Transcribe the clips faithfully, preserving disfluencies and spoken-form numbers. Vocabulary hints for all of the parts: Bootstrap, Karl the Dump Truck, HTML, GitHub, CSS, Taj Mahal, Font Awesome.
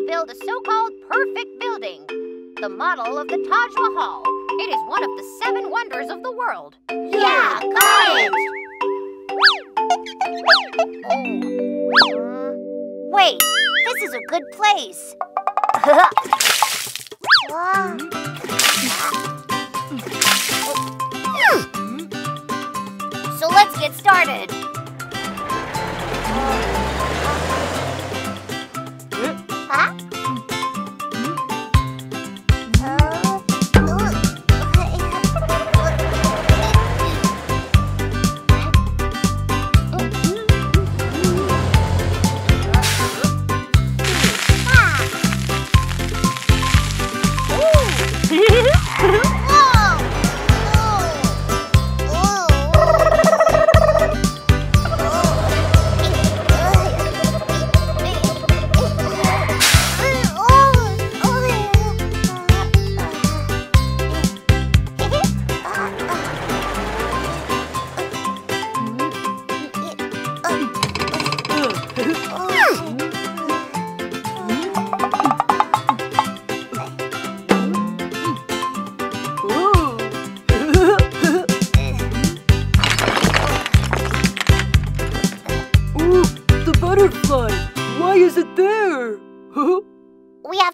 to build a so-called perfect building, the model of the Taj Mahal. It is one of the seven wonders of the world. Yeah, got it! Oh. Wait, this is a good place. So let's get started.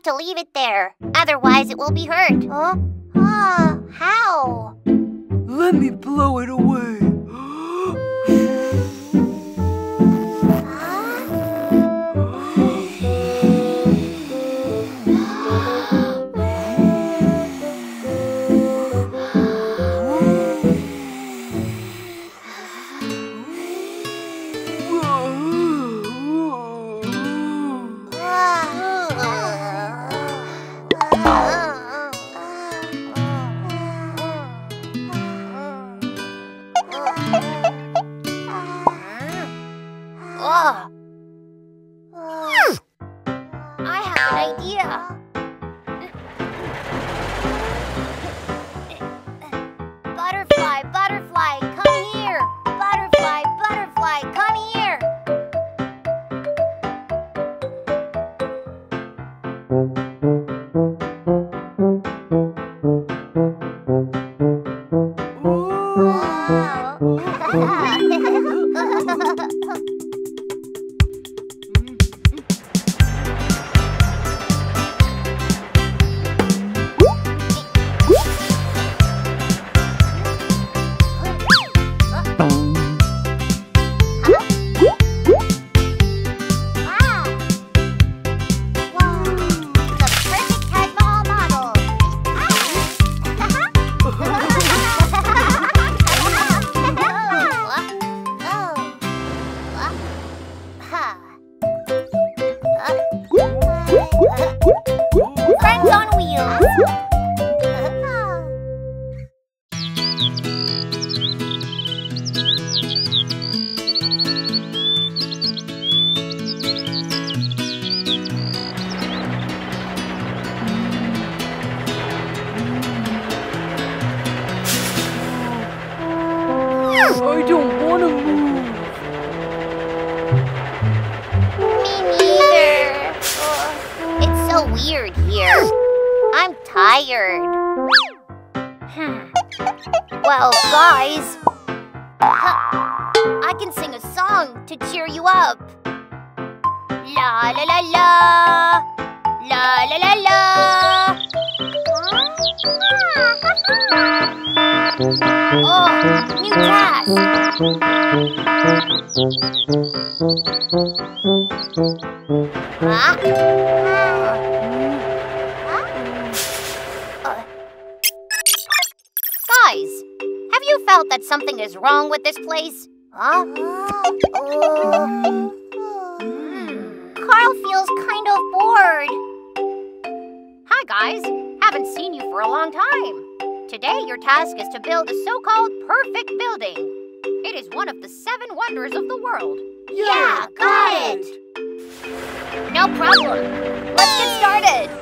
To leave it there. Otherwise, it will be hurt. Huh? Ah, how? Let me blow it away. Well, guys, I can sing a song to cheer you up. La la la la, la la la la. Oh, new task. Huh? Felt that something is wrong with this place? Huh? Uh, hmm. Carl feels kind of bored. Hi guys, haven't seen you for a long time. Today your task is to build a so-called perfect building. It is one of the seven wonders of the world. Yeah, yeah got it. it! No problem, let's get started.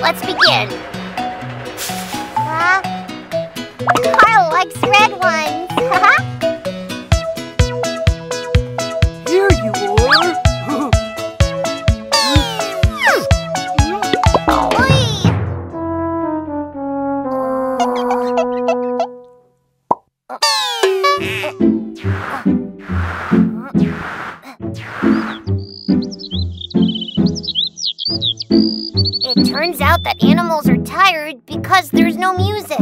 Let's begin. Uh, Carl, I likes red ones. Here you are. It turns out that animals are tired because there's no music.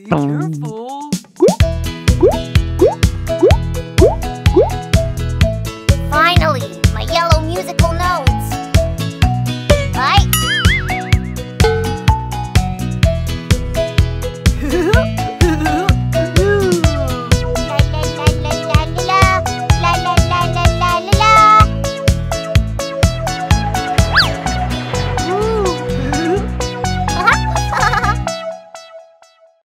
Be careful.